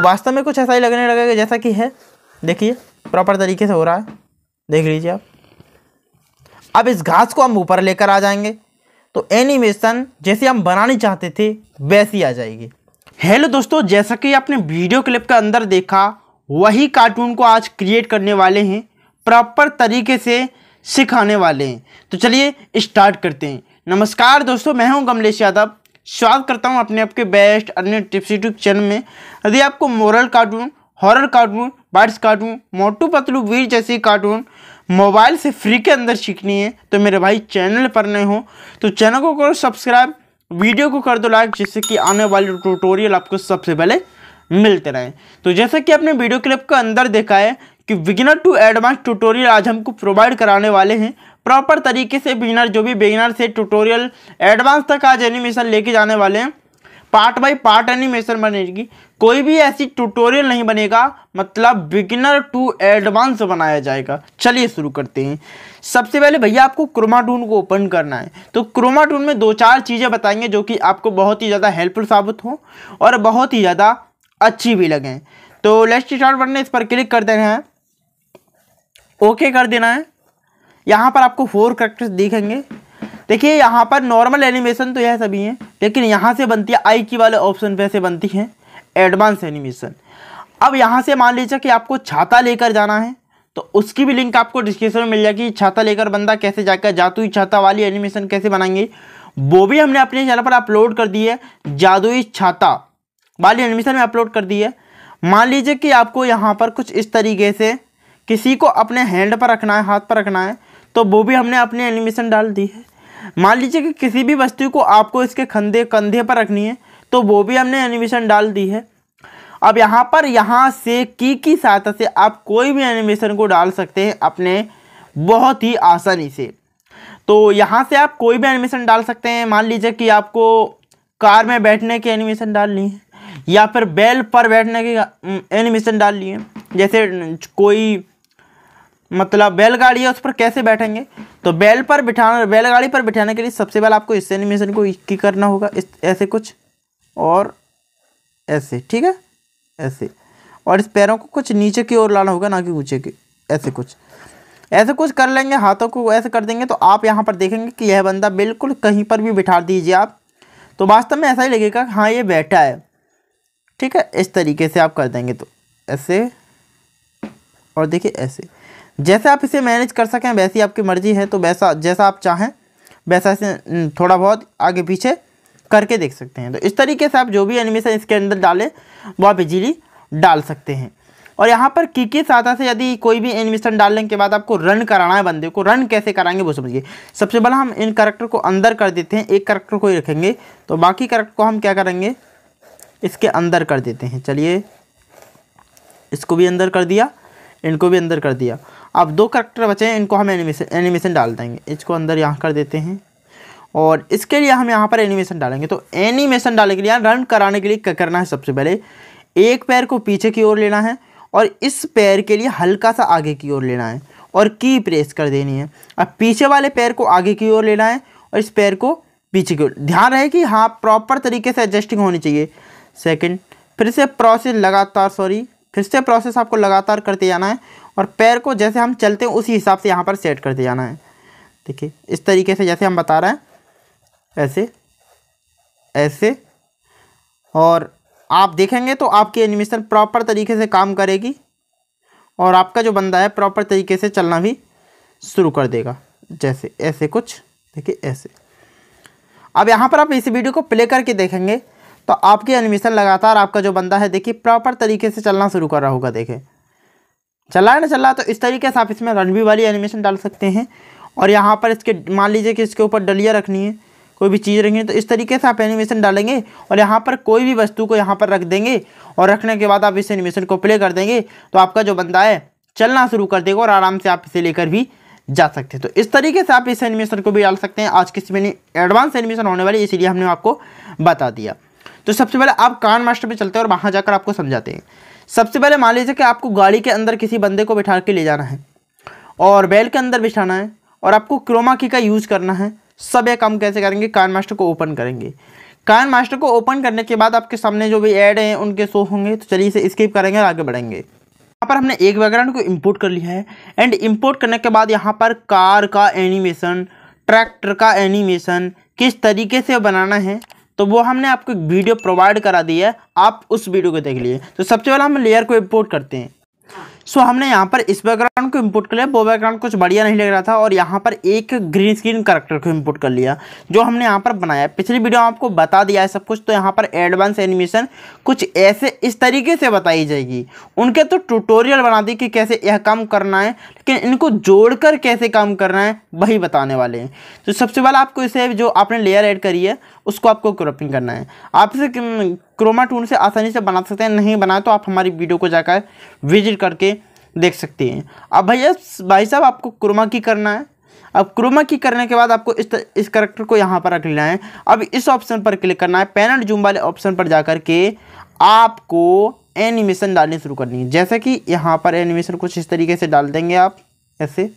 आपको वास्तव में कुछ ऐसा ही लगने लगेगा जैसा कि है। देखिए प्रॉपर तरीके से हो रहा है, देख लीजिए आप। अब इस घास को हम ऊपर लेकर आ जाएंगे तो एनिमेशन जैसे हम बनानी चाहते थे वैसी आ जाएगी। हेलो दोस्तों, जैसा कि आपने वीडियो क्लिप के अंदर देखा वही कार्टून को आज क्रिएट करने वाले हैं, प्रॉपर तरीके से सिखाने वाले हैं। तो चलिए स्टार्ट करते हैं। नमस्कार दोस्तों, मैं हूं गमलेश यादव, स्वागत करता हूं अपने आपके best earning tips YouTube channel में। यदि आपको moral cartoon, horror cartoon, birds cartoon, Motu Patlu Veer जैसी कार्टून मोबाइल से फ्री के अंदर सीखनी है तो मेरे भाई चैनल पर नए हो तो चैनल को करो सब्सक्राइब, वीडियो को कर दो लाइक, जिससे कि आने वाले ट्यूटोरियल आपको सबसे पहले मिलते रहें। तो जैसा कि आपने वीडियो क्लिप के अंदर देखा है कि बिगिनर टू एडवांस ट्यूटोरियल आज हमको प्रोवाइड कराने वाले हैं, प्रॉपर तरीके से बिगिनर जो भी बिगिनर से ट्यूटोरियल एडवांस तक आज एनिमेशन लेके जाने वाले हैं। पार्ट बाय पार्ट एनिमेशन बनेगी, कोई भी ऐसी ट्यूटोरियल नहीं बनेगा, मतलब बिगिनर टू एडवांस बनाया जाएगा। चलिए शुरू करते हैं। सबसे पहले भैया आपको क्रोमा टून को ओपन करना है। तो क्रोमा टून में दो चार चीज़ें बताएंगे जो कि आपको बहुत ही ज़्यादा हेल्पफुल साबित हो और बहुत ही ज़्यादा अच्छी भी लगें। तो लेट्स स्टार्ट करने, इस पर क्लिक कर देना है, ओके कर देना है। यहाँ पर आपको 4 कैरेक्टर्स दिखेंगे। देखिए यहाँ पर नॉर्मल एनिमेशन तो यह सभी हैं, लेकिन यहाँ से बनती है आई की वाले ऑप्शन पे से बनती है एडवांस एनिमेशन। अब यहाँ से मान लीजिए कि आपको छाता लेकर जाना है तो उसकी भी लिंक आपको डिस्क्रिप्शन में मिल जाएगी। छाता लेकर बंदा कैसे जाकर जादुई छाता वाली एनिमेशन कैसे बनाएंगे वो भी हमने अपने चैनल पर अपलोड कर दी है, जादुई छाता वाली एनिमेशन में अपलोड कर दी है। मान लीजिए कि आपको यहाँ पर कुछ इस तरीके से किसी को अपने हैंड पर रखना है, हाथ पर रखना है, तो वो भी हमने अपनी एनिमेशन डाल दी है। मान लीजिए कि किसी भी वस्तु को आपको इसके कंधे पर रखनी है तो वो भी हमने एनिमेशन डाल दी है। अब यहाँ पर यहाँ से की सहायता से आप कोई भी एनिमेशन को डाल सकते हैं अपने बहुत ही आसानी से। तो यहाँ से आप कोई भी एनिमेशन डाल सकते हैं। मान लीजिए कि आपको कार में बैठने की एनिमेशन डालनी है या फिर बैल पर बैठने की एनिमेशन डाल लिए, जैसे कोई मतलब बैलगाड़ी है उस पर कैसे बैठेंगे तो बैलगाड़ी पर बिठाने के लिए सबसे पहले आपको इस एनिमेशन को की करना होगा, इस ऐसे कुछ और ऐसे, ठीक है ऐसे, और इस पैरों को कुछ नीचे की ओर लाना होगा ना कि ऊंचे की, ऐसे कुछ कर लेंगे। हाथों को ऐसे कर देंगे तो आप यहाँ पर देखेंगे कि यह बंदा बिल्कुल कहीं पर भी बिठा दीजिए आप तो वास्तव में ऐसा ही लगेगा हाँ ये बैठा है, ठीक है। इस तरीके से आप कर देंगे तो ऐसे, और देखिए ऐसे, जैसे आप इसे मैनेज कर सकें वैसी आपकी मर्जी है, तो वैसा जैसा आप चाहें वैसा इसे थोड़ा बहुत आगे पीछे करके देख सकते हैं। तो इस तरीके से आप जो भी एनिमेशन इसके अंदर डालें वो आप इजीली डाल सकते हैं। और यहाँ पर की सहायता से यदि कोई भी एनिमेशन डालने के बाद आपको रन कराना है, बंदे को रन कैसे कराएंगे वो समझिए। सबसे पहला हम इन कैरेक्टर को अंदर कर देते हैं, एक कैरेक्टर को ही रखेंगे तो बाकी कैरेक्टर को हम क्या करेंगे इसके अंदर कर देते हैं। चलिए इसको भी अंदर कर दिया, इनको भी अंदर कर दिया। अब 2 कैरेक्टर बचे हैं, इनको हम एनिमेशन डाल देंगे। इसको अंदर यहाँ कर देते हैं और इसके लिए हम यहाँ पर एनिमेशन डालेंगे। तो एनिमेशन डालने के लिए, रन कराने के लिए क्या करना है, सबसे पहले एक पैर को पीछे की ओर लेना है और इस पैर के लिए हल्का सा आगे की ओर लेना है और की प्रेस कर देनी है। अब पीछे वाले पैर को आगे की ओर लेना है और इस पैर को पीछे की ओर, ध्यान रहे कि हाँ प्रॉपर तरीके से एडजस्टिंग होनी चाहिए। सेकंड, फिर से प्रोसेस लगातार आपको लगातार करते जाना है और पैर को जैसे हम चलते हैं उसी हिसाब से यहाँ पर सेट करते जाना है। देखिए इस तरीके से जैसे हम बता रहे हैं, ऐसे ऐसे, और आप देखेंगे तो आपकी एनिमेशन प्रॉपर तरीके से काम करेगी और आपका जो बंदा है प्रॉपर तरीके से चलना भी शुरू कर देगा। जैसे ऐसे कुछ, देखिए ऐसे। अब यहाँ पर आप इस वीडियो को प्ले करके देखेंगे तो आपकी एनिमेशन लगातार आपका जो बंदा है देखिए प्रॉपर तरीके से चलना शुरू कर रहा होगा। देखें चला है ना, चल रहा है। तो इस तरीके से आप इसमें रणबीर वाली एनिमेशन डाल सकते हैं। और यहाँ पर इसके मान लीजिए कि इसके ऊपर डलिया रखनी है, कोई भी चीज़ रखनी है, तो इस तरीके से आप एनिमेशन डालेंगे और यहाँ पर कोई भी वस्तु को यहाँ पर रख देंगे और रखने के बाद आप इस एनिमेशन को प्ले कर देंगे तो आपका जो बंदा है चलना शुरू कर देगा और आराम से आप इसे लेकर भी जा सकते हैं। तो इस तरीके से आप इस एनिमेशन को भी डाल सकते हैं। आज किसी में एडवांस एनिमेशन होने वाली, इसीलिए हमने आपको बता दिया। तो सबसे पहले आप कान मास्टर पे चलते हैं और वहाँ जाकर आपको समझाते हैं। सबसे पहले मान लीजिए कि आपको गाड़ी के अंदर किसी बंदे को बिठा के ले जाना है और बैल के अंदर बिठाना है और आपको क्रोमा की का यूज़ करना है। सब ये काम कैसे करेंगे, कान मास्टर को ओपन करेंगे। कायन मास्टर को ओपन करने के बाद आपके सामने जो भी ऐड हैं उनके शो होंगे। तो चलिए इसे स्किप करेंगे और आगे बढ़ेंगे। यहाँ पर हमने एक बैकग्राउंड को इंपोर्ट कर लिया है एंड इंपोर्ट करने के बाद यहाँ पर कार का एनिमेशन, ट्रैक्टर का एनिमेशन किस तरीके से बनाना है तो वो हमने आपको एक वीडियो प्रोवाइड करा दी है, आप उस वीडियो को देख लीजिए। तो सबसे पहले हम लेयर को इंपोर्ट करते हैं। सो हमने यहाँ पर इस बैकग्राउंड को इंपोर्ट कर लिया, वो बैकग्राउंड कुछ बढ़िया नहीं लग रहा था और यहाँ पर एक ग्रीन स्क्रीन करैक्टर को इंपोर्ट कर लिया जो हमने यहाँ पर बनाया। पिछली वीडियो में आपको बता दिया है सब कुछ। तो यहाँ पर एडवांस एनिमेशन कुछ ऐसे इस तरीके से बताई जाएगी। उनके तो ट्यूटोरियल बना दी कि कैसे यह काम करना है, लेकिन इनको जोड़कर कैसे काम करना है वही बताने वाले हैं। तो सबसे पहले आपको इसे जो आपने लेयर ऐड करी है उसको आपको क्रॉपिंग करना है। आप इसे क्रोमा टून से आसानी से बना सकते हैं, नहीं बनाए तो आप हमारी वीडियो को जाकर विजिट करके देख सकते हैं। अब भैया भाई साहब आपको क्रोमा की करना है। अब क्रोमा की करने के बाद आपको इस करैक्टर को यहाँ पर रख लेना है। अब इस ऑप्शन पर क्लिक करना है, पैनल जूम वाले ऑप्शन पर जाकर के आपको एनिमेशन डालनी शुरू करनी है। जैसे कि यहाँ पर एनिमेशन कुछ इस तरीके से डाल देंगे आप ऐसे।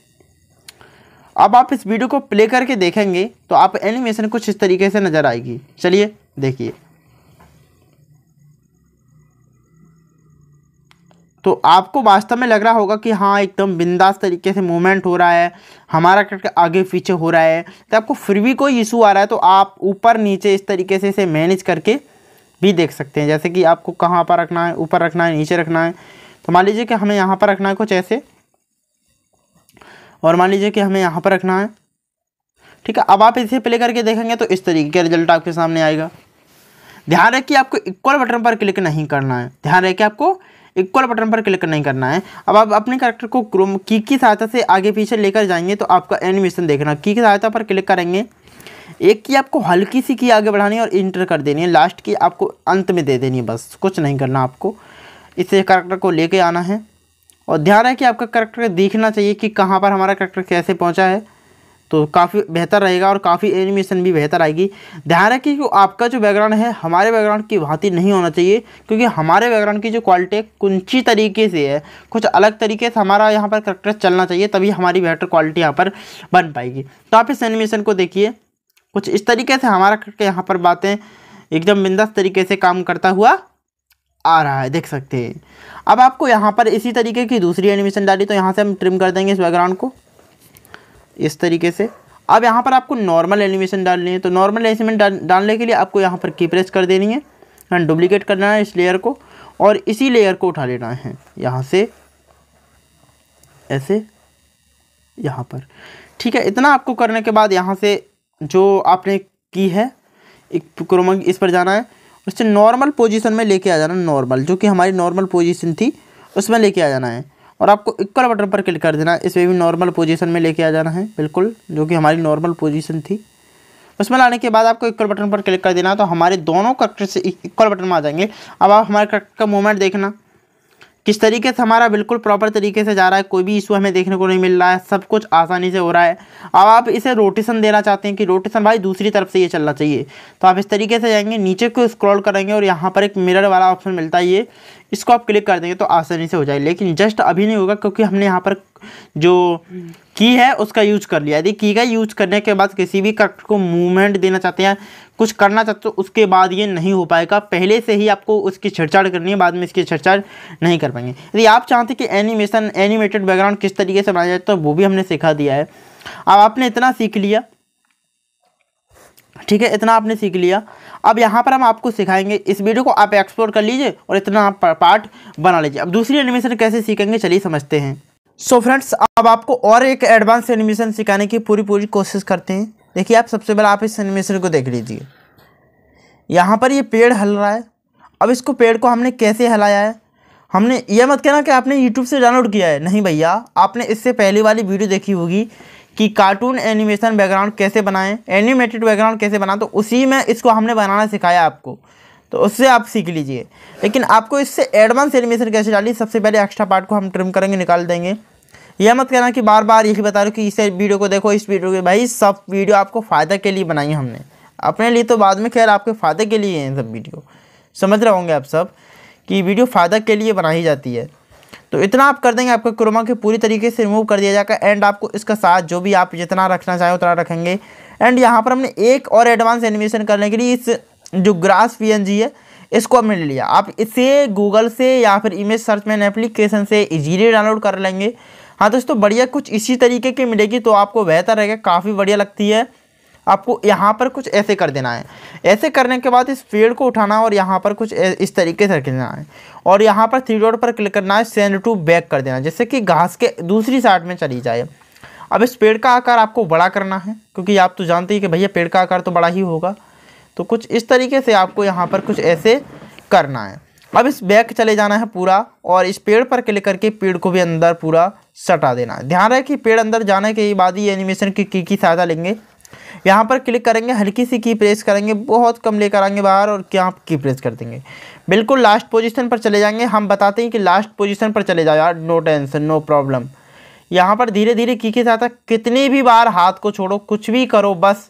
अब आप इस वीडियो को प्ले करके देखेंगे तो आप एनिमेशन कुछ इस तरीके से नज़र आएगी। चलिए देखिए। तो आपको वास्तव में लग रहा होगा कि हाँ एकदम बिंदास तरीके से मूवमेंट हो रहा है, हमारा करके आगे पीछे हो रहा है। तो आपको फिर भी कोई इशू आ रहा है तो आप ऊपर नीचे इस तरीके से इसे मैनेज करके भी देख सकते हैं। जैसे कि आपको कहाँ पर रखना है, ऊपर रखना है, नीचे रखना है। तो मान लीजिए कि हमें यहाँ पर रखना है कुछ ऐसे, और मान लीजिए कि हमें यहाँ पर रखना है। ठीक है, अब आप इसे प्ले करके देखेंगे तो इस तरीके का रिजल्ट आपके सामने आएगा। ध्यान रखिए आपको इक्वल बटन पर क्लिक नहीं करना है। ध्यान रखिए आपको इक्वल बटन पर क्लिक नहीं करना है। अब आप अपने कैरेक्टर को क्रोम की सहायता से आगे पीछे लेकर जाएंगे तो आपका एनिमेशन देखना। की सहायता पर क्लिक करेंगे, एक की आपको हल्की सी की आगे बढ़ानी है और इंटर कर देनी है। लास्ट की आपको अंत में दे देनी है, बस कुछ नहीं करना। आपको इसे कैरेक्टर को लेके आना है और ध्यान है कि आपका कैरेक्टर दिखना चाहिए कि कहाँ पर हमारा कैरेक्टर कैसे पहुँचा है। तो काफ़ी बेहतर रहेगा और काफ़ी एनिमेशन भी बेहतर आएगी। ध्यान रखिए कि आपका जो बैकग्राउंड है हमारे बैकग्राउंड की भांति नहीं होना चाहिए, क्योंकि हमारे बैकग्राउंड की जो क्वालिटी कुंची तरीके से है, कुछ अलग तरीके से हमारा यहाँ पर कैरेक्टर चलना चाहिए, तभी हमारी बेहतर क्वालिटी यहाँ पर बन पाएगी। तो आप इस एनिमेशन को देखिए, कुछ इस तरीके से हमारा कैरेक्टर यहाँ पर बातें एकदम बिंदास तरीके से काम करता हुआ आ रहा है, देख सकते हैं। अब आपको यहाँ पर इसी तरीके की दूसरी एनिमेशन डाली तो यहाँ से हम ट्रिम कर देंगे इस बैकग्राउंड को इस तरीके से। अब यहाँ पर आपको नॉर्मल एनिमेशन डालनी है। तो नॉर्मल एनिमेशन डालने के लिए आपको यहाँ पर की प्रेस कर देनी है एंड डुप्लीकेट करना है इस लेयर को, और इसी लेयर को उठा लेना है यहाँ से ऐसे यहाँ पर। ठीक है, इतना आपको करने के बाद यहाँ से जो आपने की है एक क्रोमा इस पर जाना है, उससे नॉर्मल पोजीशन में लेके आ जाना। नॉर्मल जो कि हमारी नॉर्मल पोजीशन थी उसमें लेके आ जाना है और आपको इक्वल बटन पर क्लिक कर देना। इसमें भी नॉर्मल पोजीशन में लेके आ जाना है, बिल्कुल जो कि हमारी नॉर्मल पोजीशन थी उसमें लाने के बाद आपको इक्वल बटन पर क्लिक कर देना। तो हमारे दोनों कैरेक्टर से इक्वल बटन में आ जाएंगे। अब आप हमारे कैरेक्टर का मूवमेंट देखना किस तरीके से हमारा बिल्कुल प्रॉपर तरीके से जा रहा है, कोई भी इशू हमें देखने को नहीं मिल रहा है, सब कुछ आसानी से हो रहा है। अब आप इसे रोटेशन देना चाहते हैं कि रोटेशन भाई दूसरी तरफ से ये चलना चाहिए, तो आप इस तरीके से जाएंगे, नीचे को स्क्रॉल करेंगे और यहाँ पर एक मिरर वाला ऑप्शन मिलता है, ये इसको आप क्लिक कर देंगे तो आसानी से हो जाए। लेकिन जस्ट अभी नहीं होगा क्योंकि हमने यहाँ पर जो की है उसका यूज कर लिया। यदि की का यूज करने के बाद किसी भी कैरेक्टर को मूवमेंट देना चाहते हैं, कुछ करना चाहते हो, उसके बाद ये नहीं हो पाएगा। पहले से ही आपको उसकी छेड़छाड़ करनी है, बाद में इसकी छेड़छाड़ नहीं कर पाएंगे। यदि आप चाहते कि एनिमेशन एनिमेटेड बैकग्राउंड किस तरीके से बनाया जाए तो वो भी हमने सिखा दिया है। अब आपने इतना सीख लिया, ठीक है, इतना आपने सीख लिया। अब यहाँ पर हम आपको सिखाएंगे, इस वीडियो को आप एक्सप्लोर कर लीजिए और इतना आप पार्ट बना लीजिए। अब दूसरी एनिमेशन कैसे सीखेंगे चलिए समझते हैं। सो फ्रेंड्स अब आपको और एक एडवांस एनिमेशन सिखाने की पूरी कोशिश करते हैं। देखिए आप सबसे पहले आप इस एनिमेशन को देख लीजिए। यहाँ पर ये पेड़ हिल रहा है। अब इसको पेड़ को हमने कैसे हिलाया है, हमने ये मत कहना कि आपने यूट्यूब से डाउनलोड किया है, नहीं भैया, आपने इससे पहले वाली वीडियो देखी होगी कि कार्टून एनिमेशन बैकग्राउंड कैसे बनाएं, एनिमेटेड बैकग्राउंड कैसे बनाएं, तो उसी में इसको हमने बनाना सिखाया आपको, तो उससे आप सीख लीजिए। लेकिन आपको इससे एडवांस एनिमेशन कैसे डाली, सबसे पहले एक्स्ट्रा पार्ट को हम ट्रिम करेंगे, निकाल देंगे। यह मत कहना कि बार बार यही बता रहा हूँ कि इस वीडियो को देखो, इस वीडियो के, भाई सब वीडियो आपको फ़ायदा के लिए बनाई हमने, अपने लिए तो बाद में, खैर आपके फ़ायदे के लिए हैं सब वीडियो, समझ रहे होंगे आप सब कि वीडियो फ़ायदा के लिए बनाई जाती है। तो इतना आप कर देंगे, आपको क्रोमा के पूरी तरीके से रिमूव कर दिया जाएगा एंड आपको इसका साथ जो भी आप जितना रखना चाहें उतना रखेंगे। एंड यहाँ पर हमने एक और एडवांस एनिमेशन करने के लिए इस जो ग्रास PNG है इसको हमने ले लिया। आप इसे गूगल से या फिर इमेज सर्च मैन एप्लीकेशन से इजीली डाउनलोड कर लेंगे। हाँ दोस्तों, बढ़िया कुछ इसी तरीके की मिलेगी तो आपको बेहतर रहेगा, काफ़ी बढ़िया लगती है। आपको यहाँ पर कुछ ऐसे कर देना है, ऐसे करने के बाद इस पेड़ को उठाना और यहाँ पर कुछ इस तरीके से करना है और यहाँ पर 3 डॉट पर क्लिक करना है, सेंड टू बैक कर देना जिससे कि घास के दूसरी साइड में चली जाए। अब इस पेड़ का आकार आपको बड़ा करना है क्योंकि आप तो जानते ही कि भैया पेड़ का आकार तो बड़ा ही होगा, तो कुछ इस तरीके से आपको यहाँ पर कुछ ऐसे करना है। अब इस बैक चले जाना है पूरा और इस पेड़ पर क्लिक करके पेड़ को भी अंदर पूरा सटा देना है। ध्यान रहे कि पेड़ अंदर जाने के बाद ही एनिमेशन की सहायता लेंगे। यहाँ पर क्लिक करेंगे, हल्की सी की प्रेस करेंगे, बहुत कम लेकर आएंगे बाहर और यहाँ की प्रेस कर देंगे, बिल्कुल लास्ट पोजीशन पर चले जाएंगे। हम बताते हैं कि लास्ट पोजीशन पर चले जाओ यार, नो टेंशन नो प्रॉब्लम। यहाँ पर धीरे धीरे की सहायता, कितनी भी बार हाथ को छोड़ो, कुछ भी करो, बस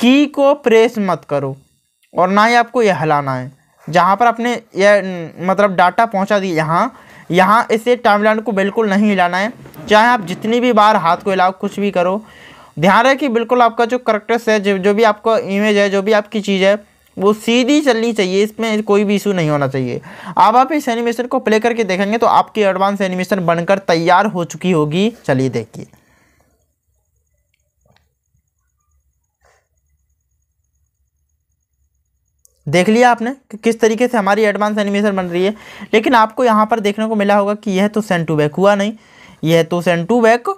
की को प्रेस मत करो और ना ही आपको यह हिलाना है। जहाँ पर आपने यह मतलब डाटा पहुँचा दी यहाँ इसे टाइमलाइन को बिल्कुल नहीं हिलाना है, चाहे आप जितनी भी बार हाथ को हिलाओ, कुछ भी करो। ध्यान रहे कि बिल्कुल आपका जो करेक्टर्स है, जो भी आपका इमेज है, जो भी आपकी चीज़ है वो सीधी चलनी चाहिए, इसमें कोई भी इशू नहीं होना चाहिए। अब आप इस एनिमेशन को प्ले करके देखेंगे तो आपकी एडवांस एनिमेशन बनकर तैयार हो चुकी होगी। चलिए देखिए, देख लिया आपने कि किस तरीके से हमारी एडवांस एनिमेशन बन रही है। लेकिन आपको यहाँ पर देखने को मिला होगा कि यह तो सेंड टू बैक हुआ नहीं, यह तो सेंड टू बैक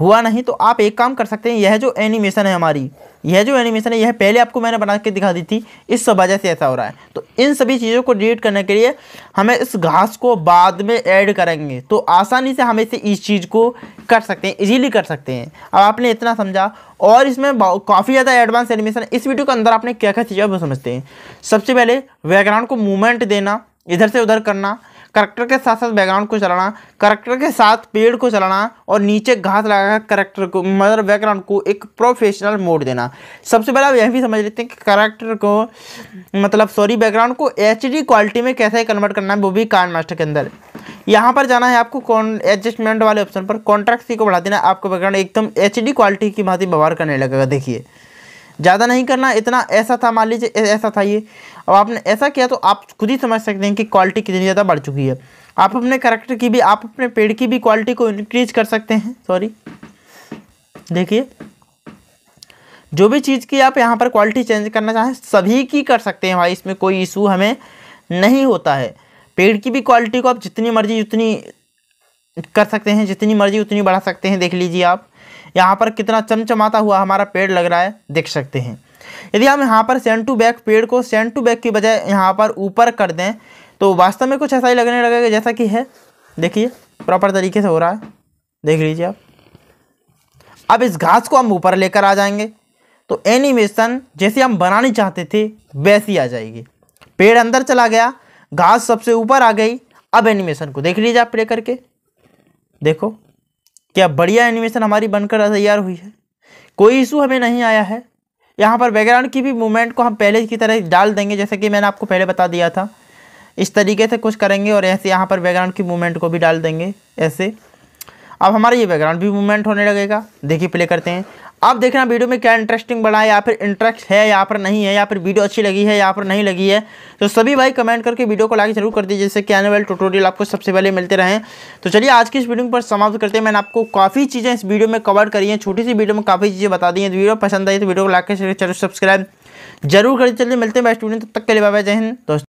हुआ नहीं। तो आप एक काम कर सकते हैं, यह जो एनिमेशन है हमारी, यह जो एनिमेशन है यह पहले आपको मैंने बना के दिखा दी थी, इस वजह से ऐसा हो रहा है। तो इन सभी चीज़ों को डिलीट करने के लिए हमें इस घास को बाद में ऐड करेंगे तो आसानी से हम इसे इस चीज़ को कर सकते हैं, इजीली कर सकते हैं। अब आपने इतना समझा और इसमें काफ़ी ज़्यादा एडवांस एनिमेशन इस वीडियो के अंदर आपने क्या क्या चीज़ें वो समझते हैं। सबसे पहले बैकग्राउंड को मूवमेंट देना, इधर से उधर करना, करैक्टर के साथ साथ बैकग्राउंड को चलाना, करैक्टर के साथ पेड़ को चलाना और नीचे घास लगाकर करैक्टर को मतलब बैकग्राउंड को एक प्रोफेशनल मोड देना। सबसे पहले आप यह भी समझ लेते हैं कि करैक्टर को मतलब सॉरी बैकग्राउंड को HD क्वालिटी में कैसे कन्वर्ट करना है, वो भी कान मास्टर के अंदर। यहाँ पर जाना है आपको एडजस्टमेंट वाले ऑप्शन पर, कॉन्ट्रास्ट C को बढ़ा देना, आपको बैकग्राउंड एकदम HD क्वालिटी की भांति व्यवहार करने लगेगा। देखिए ज़्यादा नहीं करना, इतना ऐसा था, मान लीजिए ऐसा था ये, अब आपने ऐसा किया तो आप खुद ही समझ सकते हैं कि क्वालिटी कितनी ज़्यादा बढ़ चुकी है। आप अपने करैक्टर की भी, आप अपने पेड़ की भी क्वालिटी को इंक्रीज कर सकते हैं। सॉरी देखिए, जो भी चीज़ की आप यहाँ पर क्वालिटी चेंज करना चाहें सभी की कर सकते हैं भाई, इसमें कोई इशू हमें नहीं होता है। पेड़ की भी क्वालिटी को आप जितनी मर्जी उतनी कर सकते हैं, जितनी मर्जी उतनी बढ़ा सकते हैं। देख लीजिए आप यहाँ पर कितना चमचमाता हुआ हमारा पेड़ लग रहा है, देख सकते हैं। यदि हम यहाँ पर सेंड टू बैक पेड़ को सेंड टू बैक की बजाय यहाँ पर ऊपर कर दें तो वास्तव में कुछ ऐसा ही लगने लगेगा जैसा कि है। देखिए प्रॉपर तरीके से हो रहा है, देख लीजिए आप। अब इस घास को हम ऊपर लेकर आ जाएंगे तो एनिमेशन जैसे हम बनानी चाहते थे वैसी आ जाएगी। पेड़ अंदर चला गया, घास सबसे ऊपर आ गई। अब एनिमेशन को देख लीजिए आप प्ले करके, देखो क्या बढ़िया एनिमेशन हमारी बनकर तैयार हुई है, कोई इशू हमें नहीं आया है। यहाँ पर बैकग्राउंड की भी मूवमेंट को हम पहले की तरह डाल देंगे जैसे कि मैंने आपको पहले बता दिया था। इस तरीके से कुछ करेंगे और ऐसे यहाँ पर बैकग्राउंड की मूवमेंट को भी डाल देंगे ऐसे। अब हमारा ये बैकग्राउंड भी मूवमेंट होने लगेगा। देखिए प्ले करते हैं, अब देखना वीडियो में क्या इंटरेस्टिंग बना है या फिर इंटरेस्ट है या पर नहीं है, या फिर वीडियो अच्छी लगी है या पर नहीं लगी है। तो सभी भाई कमेंट करके वीडियो को लाइक जरूर कर दीजिए जिससे कि आने वाले ट्यूटोरियल आपको सबसे पहले मिलते रहें। तो चलिए आज की इस वीडियो पर समाप्त करते हैं। मैंने आपको काफ़ी चीज़ें इस वीडियो में कवर करी हैं, छोटी सी वीडियो में काफ़ी चीज़ें बता दी हैं। तो वीडियो पसंद आई तो वीडियो को लाइक, सब्सक्राइब जरूर कर दीजिए। चलिए मिलते हैं बेस्ट अर्निंग, तब तक के लिए बाय बाय, जय हिंद दोस्तों।